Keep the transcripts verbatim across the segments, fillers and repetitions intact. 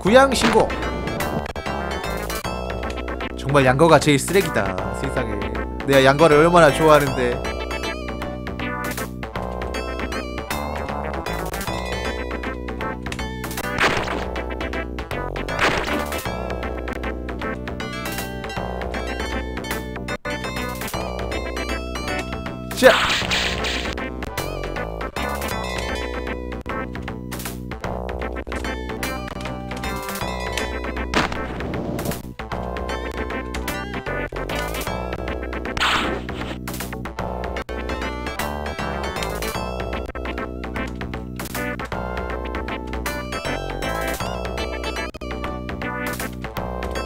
구양신고. 정말 양거가 제일 쓰레기다 세상에. 내가 양거를 얼마나 좋아하는데.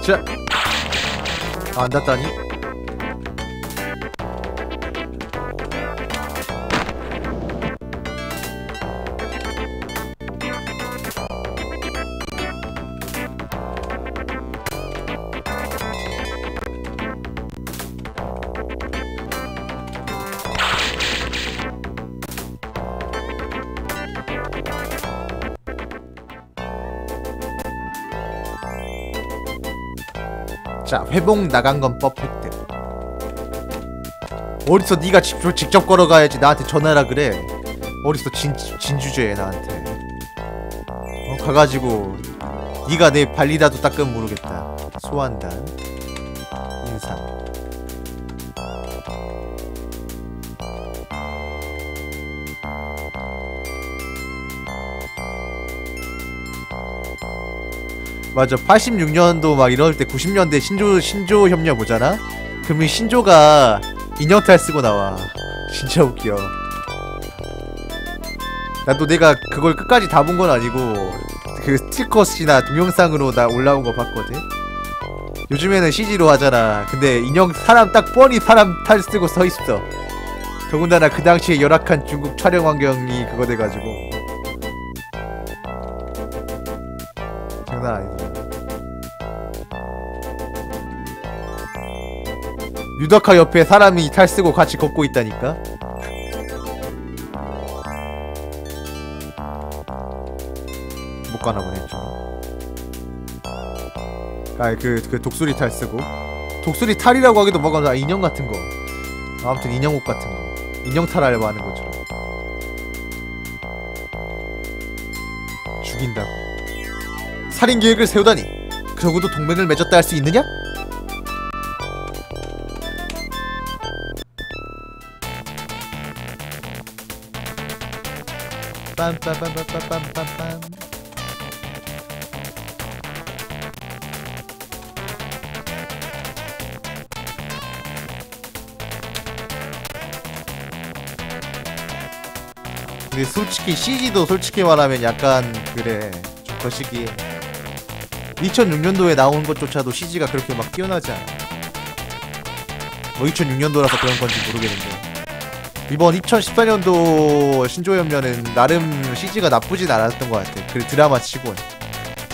자, 자, 안 닿다니. 자, 회복 나간건 퍼펙트. 어디서 니가 직접, 직접 걸어가야지 나한테 전화라 그래. 어디서 진, 진주제해 나한테. 어, 가가지고 니가 내 발리라도 닦으면 모르겠다. 소환단 인사. 맞아, 팔십육 년도 막 이럴 때 구십 년대 신조, 신조 협력 보잖아? 그러면 신조가 인형탈 쓰고 나와. 진짜 웃겨. 난 또 내가 그걸 끝까지 다 본 건 아니고, 그 스티커스나 동영상으로 나 올라온 거 봤거든? 요즘에는 씨지로 하잖아. 근데 인형 사람 딱 뻔히 사람 탈 쓰고 서 있어. 더군다나 그 당시에 열악한 중국 촬영 환경이 그거 돼가지고. 장난 아니다. 유덕화 옆에 사람이 탈 쓰고 같이 걷고 있다니까? 못 가나 보네, 좀. 아, 그, 그 독수리 탈 쓰고. 독수리 탈이라고 하기도 뭐가, 아, 인형 같은 거. 아무튼 인형 옷 같은 거. 인형 탈 알바 하는 것처럼. 죽인다고. 살인 계획을 세우다니! 그러고도 동맹을 맺었다 할 수 있느냐? 빰빰빰빰빰빰빰. 근데 솔직히 씨지도 솔직히 말하면 약간 그래, 좀 거시기. 이천육 년도에 나온 것조차도 씨지가 그렇게 막 뛰어나지 않아. 뭐 이천육 년도라서 그런 건지 모르겠는데. 이번 이천십사 년도 신조협면은 나름 씨지가 나쁘진 않았던 것 같아. 그 드라마 치곤.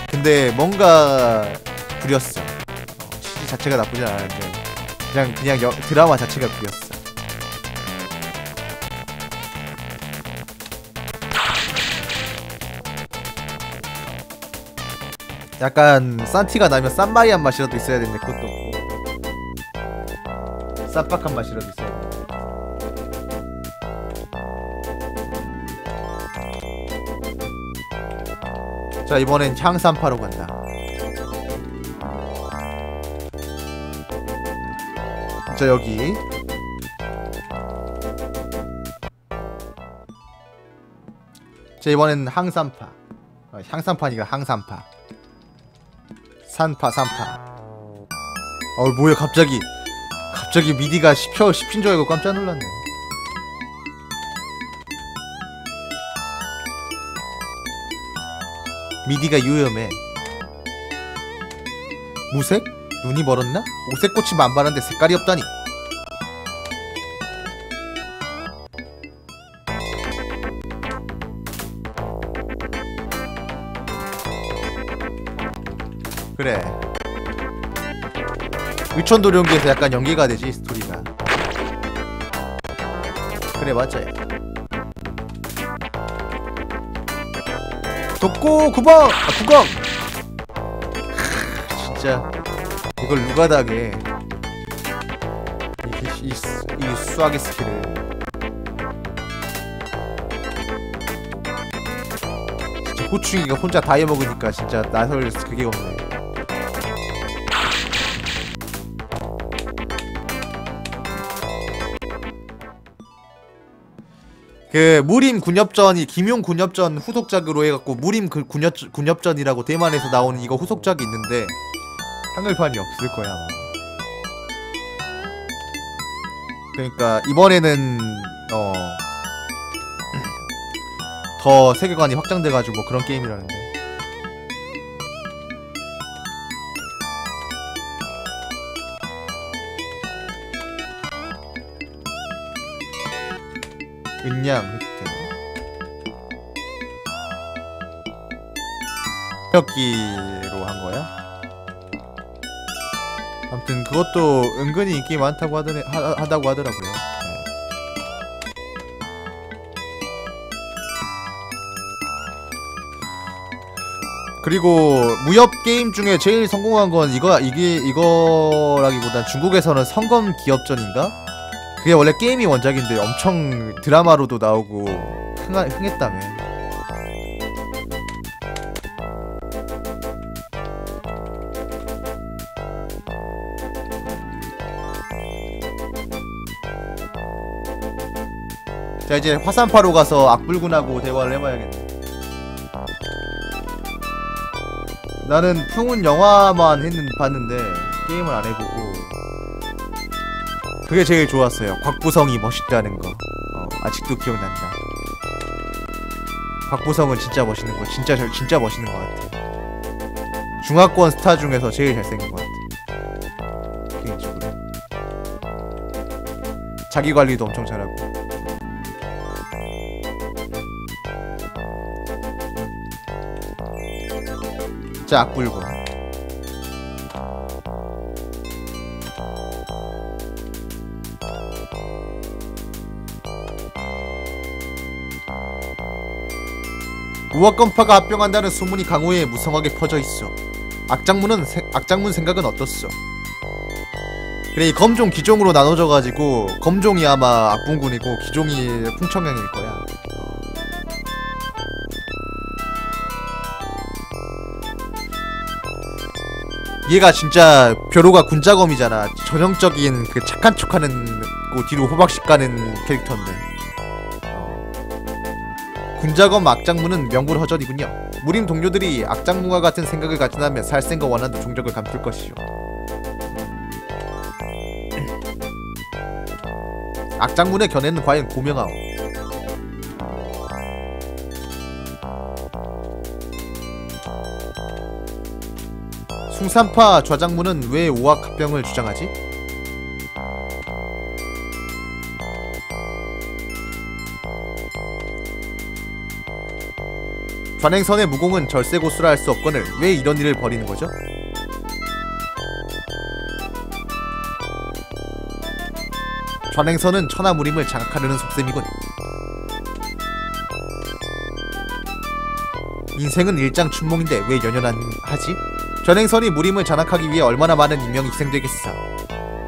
근데 뭔가 구렸어. 어, 씨지 자체가 나쁘진 않았는데 그냥 그냥 여, 드라마 자체가 구렸어. 약간 싼티가 나면 싼마이한 맛이라도 있어야 되는데 그것도 없고 쌈박한 맛이라도 있어야 돼. 자, 이번엔 향산파로 간다. 자, 여기 자, 이번엔 항산파. 아, 향산파니까 항산파. 산파, 산파. 어우, 뭐야, 갑자기 갑자기 미디가 십 초, 십 핀 줄 알고 깜짝 놀랐네. 미디가 유염해. 무색? 눈이 멀었나? 오색꽃이 만발한데 색깔이 없다니. 그래, 위천도령기에서 약간 연계가 되지, 스토리가. 그래, 맞아요. 독고 구멍! 아, 구멍! 진짜 이걸 누가 다게 이, 이, 이 수학의 스킬을 진짜 호충이가 혼자 다 해먹으니까 진짜 나설 그게 없네. 그 무림 군협전이 김용군협전 후속작으로 해갖고 무림 그 군협, 군협전이라고 대만에서 나오는 이거 후속작이 있는데 한글판이 없을 거야 아마. 그러니까 이번에는 어 더 세계관이 확장돼가지고 뭐 그런 게임이라는데. 은양 획득 협기로 한 거야? 아무튼 그것도 은근히 인기 많다고 하더니, 하, 하다고 하더라고요. 네. 그리고 무협 게임 중에 제일 성공한 건 이거 이게 이거라기보단 중국에서는 성검 기협전인가? 그게 원래 게임이 원작인데 엄청 드라마로도 나오고 흥하, 흥했다며. 자 이제 화산파로 가서 악불군하고 대화를 해봐야겠네. 나는 풍운 영화만 했는, 봤는데 게임을 안 해보고 그게 제일 좋았어요. 곽부성이 멋있다는 거. 어, 아직도 기억난다. 곽부성은 진짜 멋있는 거. 진짜 잘, 진짜 멋있는 거 같아. 중화권 스타 중에서 제일 잘생긴 거 같아. 개인적으로. 자기 관리도 엄청 잘하고. 진짜 악불고. 우화검파가 합병한다는 소문이 강호에 무성하게 퍼져있어. 악장문은 세, 악장문 생각은 어떻소? 그래 이 검종 기종으로 나눠져가지고 검종이 아마 악분군이고 기종이 풍청향일거야. 얘가 진짜 벼로가 군자검이잖아. 전형적인 그 착한 척하는 그 뒤로 호박씩 가는 캐릭터인데 군자검 악장무는 명불허전이군요. 무림 동료들이 악장무와 같은 생각을 가진다면 살생과 원한도 종적을 감출 것이요. 악장무의 견해는 과연 고명하오. 숭산파 좌장무는 왜 오악합병을 주장하지? 관행선의 무공은 절세고수라 할 수 없거늘 왜 이런 일을 벌이는 거죠? 관행선은 천하무림을 장악하려는 속셈이군. 인생은 일장춘몽인데 왜 연연하지? 관행선이 무림을 장악하기 위해 얼마나 많은 인명이 희생되겠어.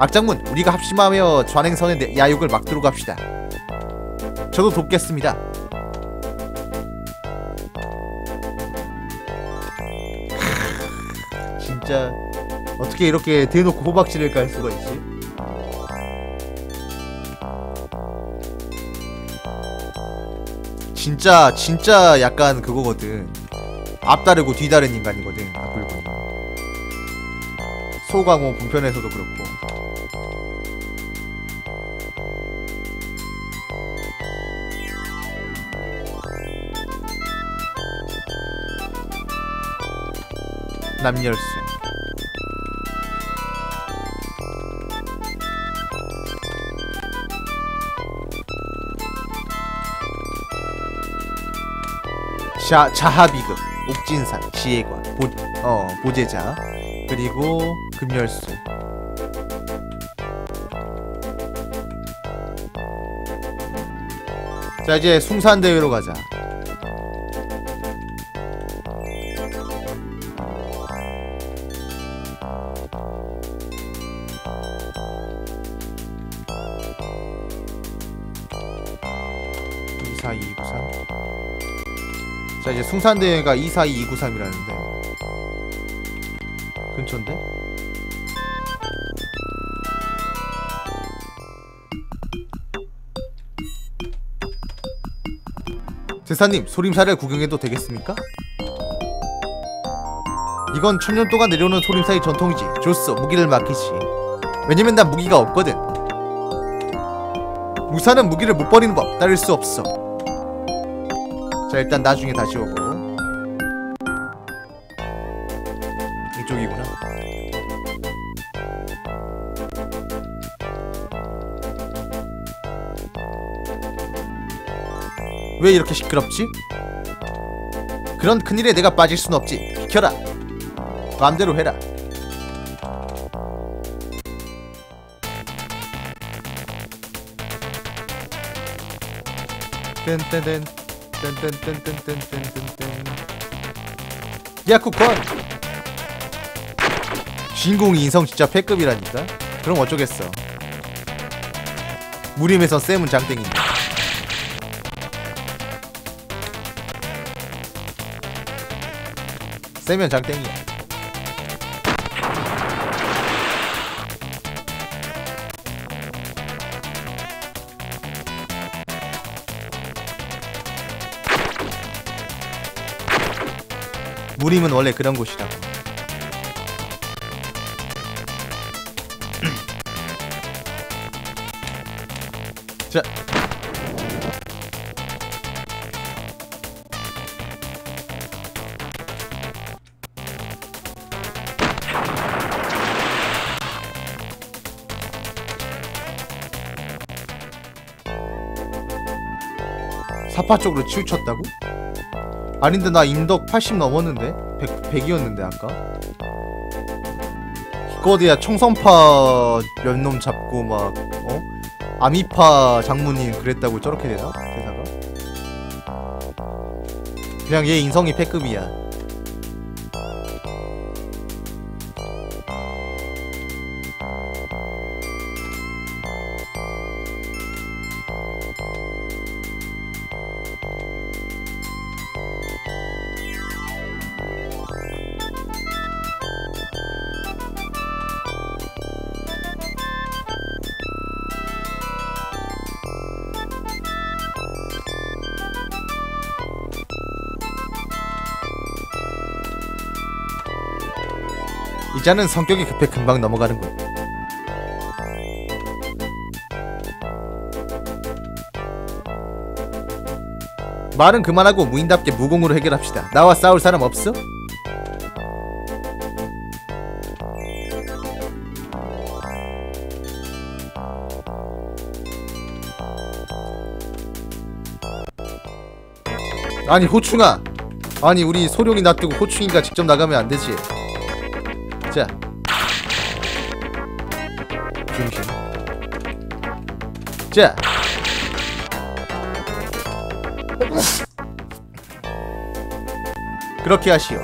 악장문, 우리가 합심하며 관행선의 야욕을 막도록 합시다. 저도 돕겠습니다. 진짜 어떻게 이렇게 대놓고 호박질을 깔 수가 있지? 진짜 진짜 약간 그거거든. 앞다르고 뒤다른 인간이거든. 악불군 소강호 본편에서도 그렇고. 남열수 자, 자하비급, 옥진산, 지혜관, 보, 어, 보제자 그리고 금열수 자 이제 숭산대회로 가자. 자, 이제 숭산대회가 이사이 이구삼이라는데 근처인데? 제사님, 소림사를 구경해도 되겠습니까? 이건 천년 동안 내려오는 소림사의 전통이지. 좋소, 무기를 맡기지. 왜냐면 난 무기가 없거든. 무사는 무기를 못 버리는 법, 따를 수 없어. 자, 일단 나중에 다시 오고. 이쪽이구나. 왜 이렇게 시끄럽지? 그런 큰일에 내가 빠질 순 없지. 비켜라. 마음대로 해라. 뗀뗀뗀 뗀뗀뗀뗀뗀뗀뗀 야쿠콘! 주인공 인성 진짜 패급이라니까? 그럼 어쩌겠어. 무림에선 쌤은 장땡이니. 세면 장땡이야. 무림은 원래 그런 곳이라고. 자. 사파 쪽으로 치우쳤다고? 아닌데 나 인덕 팔십 넘었는데? 백, 백이었는데 아까? 기껏이야 청선파 몇놈 잡고 막 어? 아미파 장모님 그랬다고 저렇게 되나? 대사가? 그냥 얘 인성이 패급이야. 이자는 성격이 급해 금방 넘어가는군. 말은 그만하고 무인답게 무공으로 해결합시다. 나와 싸울 사람 없어? 아니 호충아! 아니 우리 소룡이 놔두고 호충이가 직접 나가면 안되지. 자, 중심. 자, 그렇게 하시오.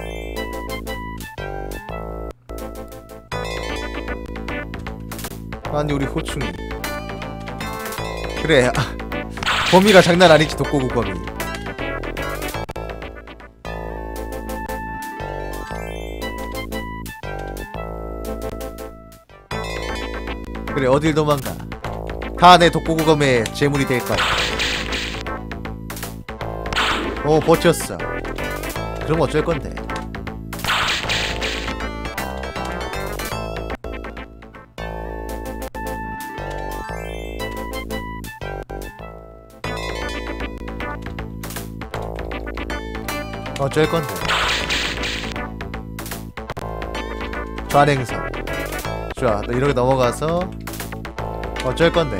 아니 우리 호충이 그래. 범위가 장난 아니지. 독고구 범위. 그래, 어딜 도망가. 다 내 독고구검의 재물이 될 거야. 오, 버텼어. 그럼 어쩔 건데. 어쩔 건데. 좌냉성. 좋아, 너 이렇게 넘어가서 어쩔 건데.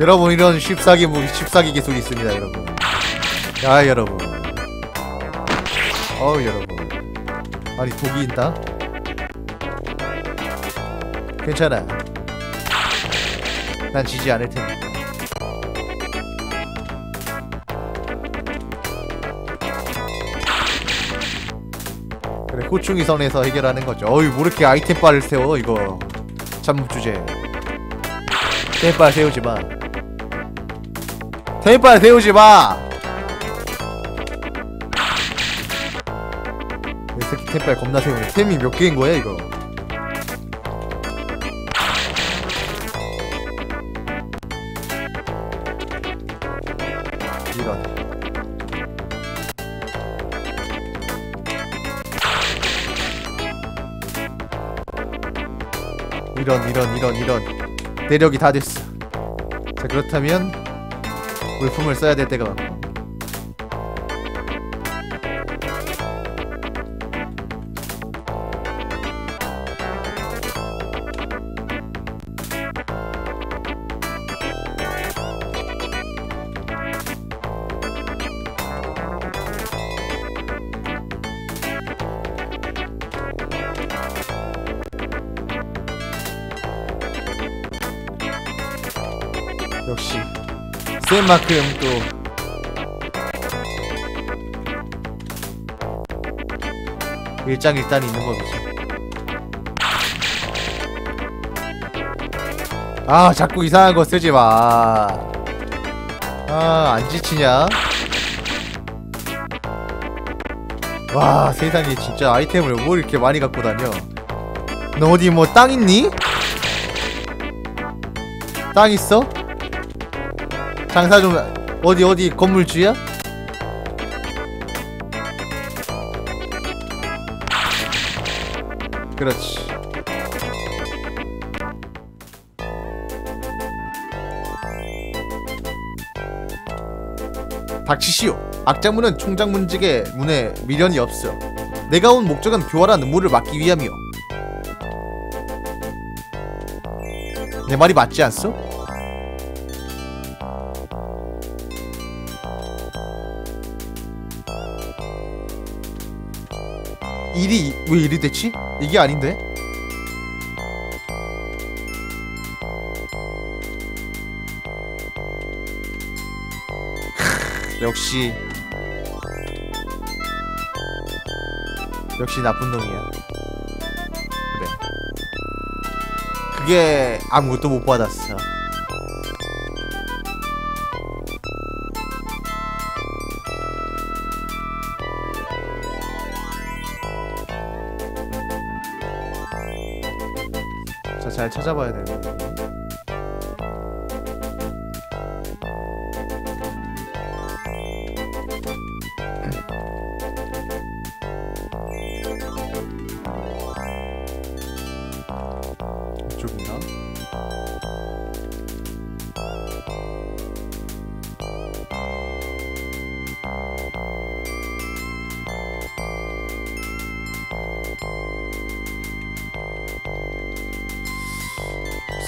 여러분, 이런 쉽사기 무기, 쉽사기 기술이 있습니다, 여러분. 야, 여러분. 어우, 여러분. 아니, 독이 있다? 괜찮아요. 난 지지 않을 테니. 그래, 호충이 선에서 해결하는 거죠. 어이, 뭐 이렇게 아이템 바를 세워, 이거. 잠 주제. 땜빨 세우지 마. 대빨 세우지 마. 이 새끼 대빨 겁나 세우네. 템이 몇 개인 거야 이거? 이런 이런 이런 이런 내력이 다 됐어. 자, 그렇다면 물품을 써야 될 때가 왔고. 역시 센 만큼 또 일장일단이 있는 거겠지. 아 자꾸 이상한 거 쓰지 마. 아 안 지치냐? 와 세상에 진짜 아이템을 뭘 이렇게 많이 갖고 다녀. 너 어디 뭐 땅 있니? 땅 있어? 장사 좀 어디 어디 건물주야? 그렇지. 닥치시오. 악장문은 총장문직의 문에 미련이 없어. 내가 온 목적은 교활한 음모를 막기 위함이오. 내 말이 맞지 않소? 일이 왜 이리 됐지? 이게 아닌데? 역시 역시 나쁜 놈이야. 그래 그게 아무것도 못 받았어. 잘 찾아봐야 되는 거. 이쪽이나?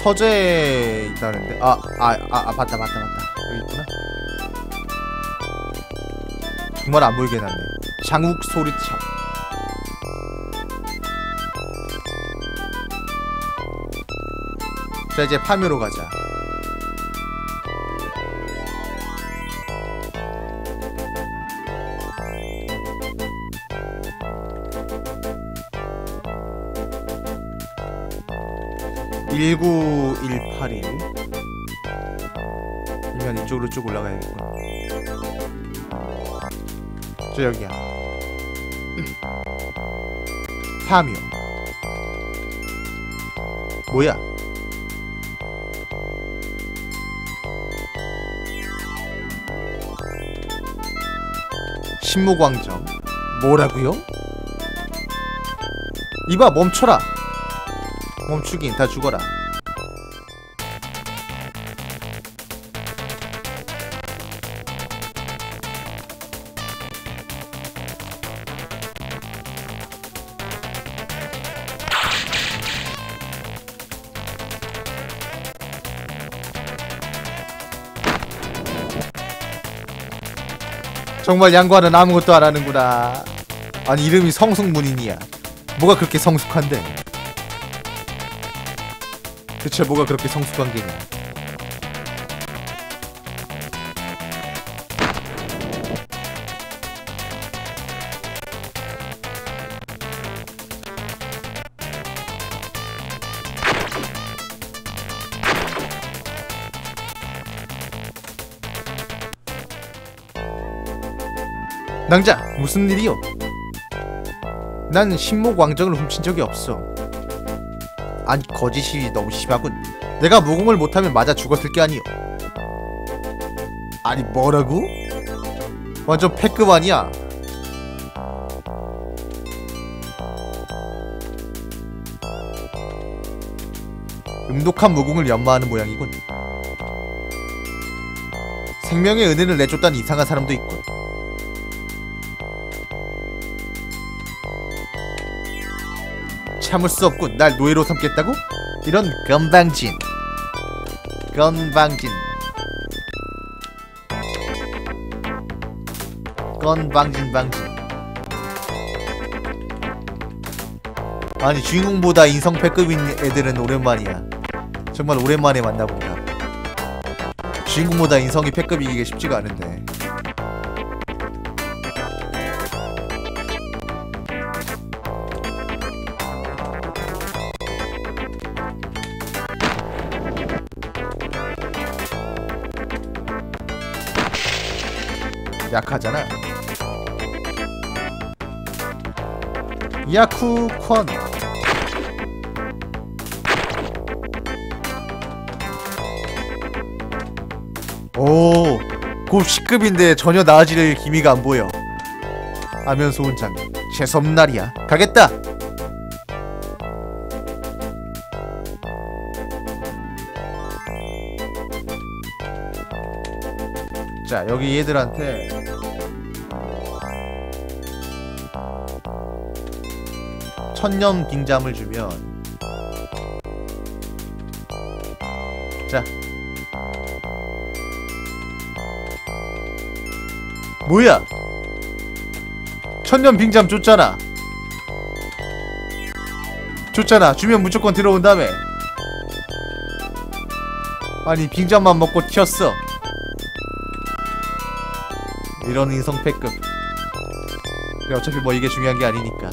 서재에 있다는데. 아, 아, 아, 아, 봤다, 봤다, 봤다. 여기 있구나. 정말 안 보이게 났네. 장욱 소리창. 자, 이제 파묘로 가자. 일구일팔일. 이면 이쪽으로 쭉 올라가야겠구나. 저 여기야. 파묘. 뭐야? 신모광정. 뭐라고요? 이봐 멈춰라. 멈추긴 다 죽어라. 정말 양과는 아무것도 안 하는구나. 아니 이름이 성숙문인이야. 뭐가 그렇게 성숙한데? 대체 뭐가 그렇게 성숙한 게냐? 낭자! 무슨 일이요? 난 신목왕정을 훔친 적이 없어. 아니, 거짓이 너무 심하군. 내가 무공을 못하면 맞아 죽었을 게 아니오. 아니, 뭐라고? 완전 패급 아니야? 음독한 무공을 연마하는 모양이군. 생명의 은혜를 내줬다는 이상한 사람도 있고. 참을 수 없군. 날 노예로 삼겠다고? 이런 건방진 건방진 건방진 방진. 아니, 주인공보다 인성 패급인 애들은 오랜만이야. 정말 오랜만에 만나본다. 주인공보다 인성이 패급이기가 쉽지가 않은데. 약하잖아. 야쿠콘. 오, 곧 십급인데 전혀 나아질 기미가 안 보여. 아면 소은장, 재수없는 날이야. 가겠다. 자, 여기 얘들한테 천년 빙잠을 주면, 자, 뭐야? 천년 빙잠 줬잖아. 줬잖아. 주면 무조건 들어온다며. 아니, 빙잠만 먹고 튀었어. 이런 인성 패급. 어차피 뭐 이게 중요한 게 아니니까.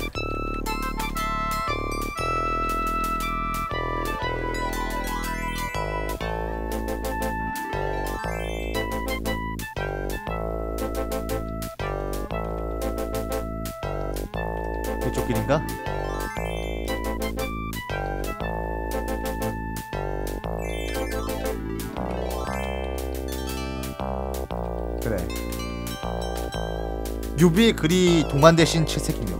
이쪽 길인가? 그래. 유비의 글이 동안 대신 채색이며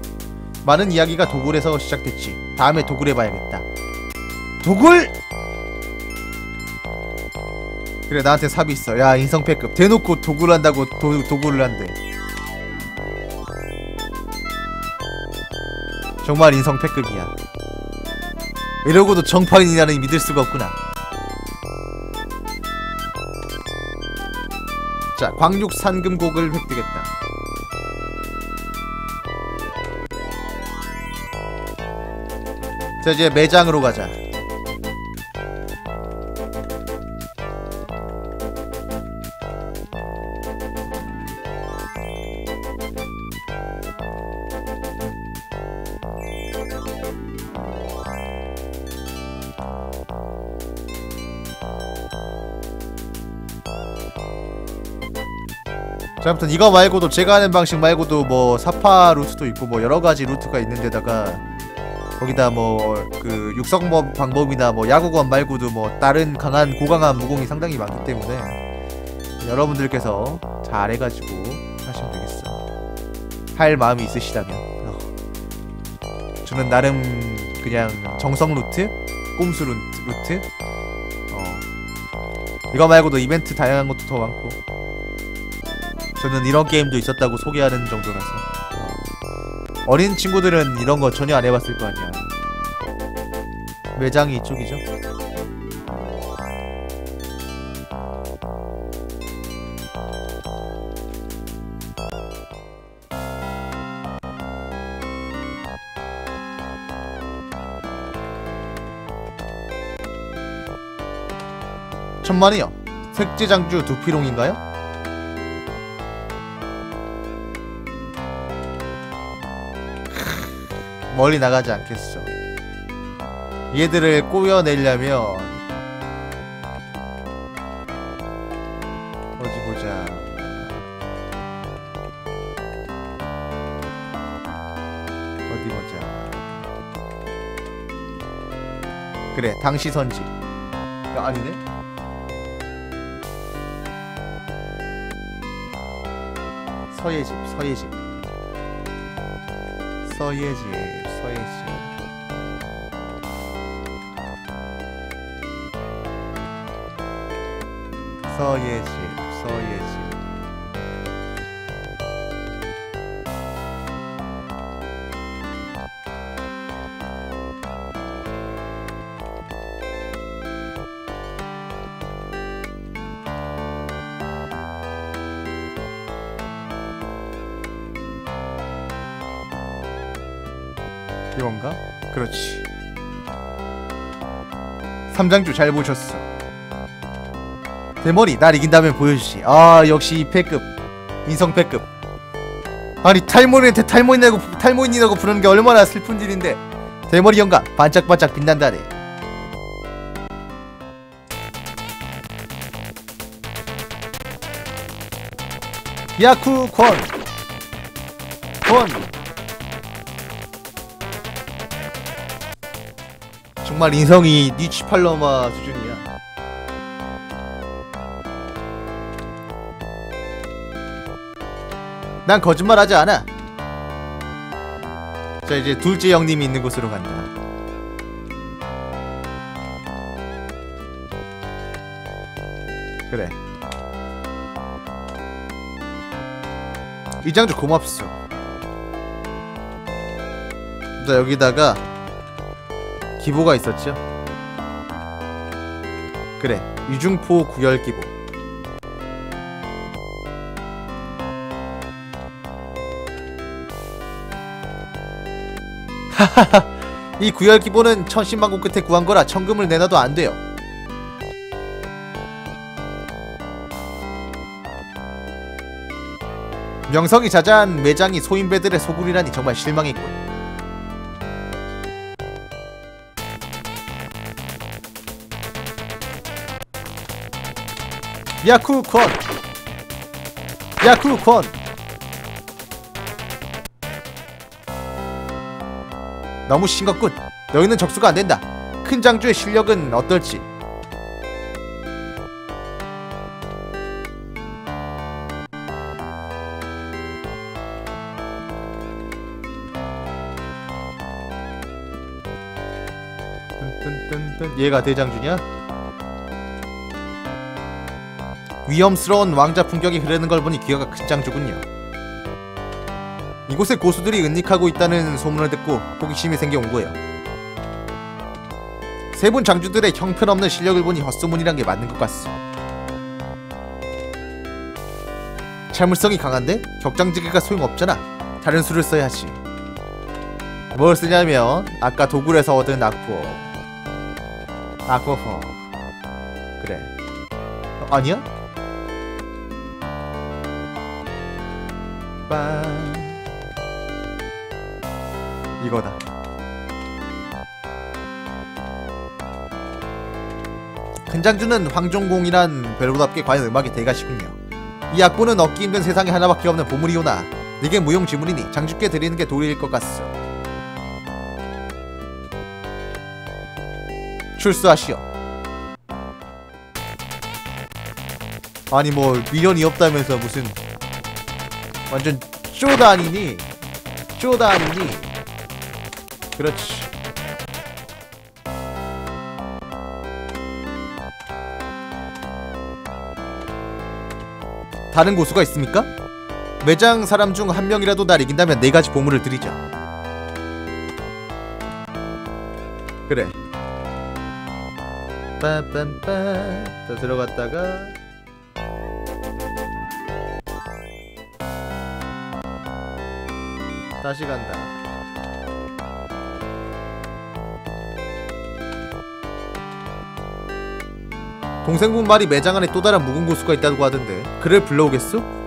많은 이야기가 도굴에서 시작됐지. 다음에 도굴해 봐야겠다. 도굴! 그래, 나한테 삽이 있어. 야, 인성 패급. 대놓고 도굴한다고 도, 도굴을 한대. 정말 인성 패급이야. 이러고도 정파인이라는 믿을 수가 없구나. 자, 광륙산금곡을 획득했다. 자, 이제 매장으로 가자. 자, 아무튼 이거 말고도, 제가 하는 방식 말고도 뭐 사파 루트도 있고 뭐 여러가지 루트가 있는데다가 거기다 뭐 그 육성법 방법이나 뭐 야구관 말고도 뭐 다른 강한 고강한 무공이 상당히 많기 때문에 여러분들께서 잘해가지고 하시면 되겠습니다. 할 마음이 있으시다면. 어. 저는 나름 그냥 정성 루트? 꼼수 루트? 어. 이거 말고도 이벤트 다양한 것도 더 많고. 저는 이런 게임도 있었다고 소개하는 정도라서. 어린 친구들은 이런 거 전혀 안 해봤을 거 아니야. 매장이 이쪽이죠? 천만이요. 색제장주 두피롱인가요? 멀리 나가지 않겠어. 얘들을 꼬여내려면 어디 보자. 그래, 당시 선지. 야, 아니네? 서예 집, 서예 집. 서예 집, 서예 집. 서예 집, 서예 집. 이건가? 그렇지. 삼장주 잘 보셨어. 대머리 날 이긴다면 보여주지. 아, 역시 이 패급 인성 패급. 아니 탈모인한테 탈모인이라고 탈모인이라고 부르는 게 얼마나 슬픈 일인데 대머리 영감 반짝반짝 빛난다네. 야쿠 권 권. 정말 인성이 니치 팔로마 수준이야. 난 거짓말하지 않아. 자, 이제 둘째 형님이 있는 곳으로 간다. 그래. 이 장주 고맙소. 자, 여기다가 기보가 있었죠? 그래, 유중포 구열기보. 하하하. 이 구열기보는 천신만고 끝에 구한 거라 천금을 내놔도 안 돼요. 명성이 자자한 매장이 소인배들의 소굴이라니 정말 실망했군. 야쿠콘! 야쿠콘! 너무 싱겁군. 너희는 적수가 안된다. 큰 장주의 실력은 어떨지. 얘가 대장주냐? 위험스러운 왕자 풍격이 흐르는 걸 보니 기어가 큰 장주군요. 이곳에 고수들이 은닉하고 있다는 소문을 듣고 호기심이 생겨 온 거예요. 세 분 장주들의 형편없는 실력을 보니 헛소문이란 게 맞는 것 같소. 참을성이 강한데 격장지기가 소용없잖아. 다른 수를 써야지. 뭘 쓰냐면 아까 도굴에서 얻은 악보. 악보호. 그래. 어, 아니야? 이거다. 큰장주는 황종공이란 별보답게 과연 음악의 대가시군요. 이 악보는 얻기 힘든 세상에 하나밖에 없는 보물이오나 네게 무용지물이니 장주께 드리는 게 도리일 것 같소. 출수하시오. 아니 뭐 미련이 없다면서 무슨 완전 쪼다니니 쪼다니니. 그렇지. 다른 고수가 있습니까? 매장 사람 중 한 명이라도 날 이긴다면 네 가지 보물을 드리자. 그래. 빰빰빰. 자, 들어갔다가 다시 간다. 동생분 말이 매장 안에 또 다른 묵은 고수가 있다고 하던데 그를 불러오겠소?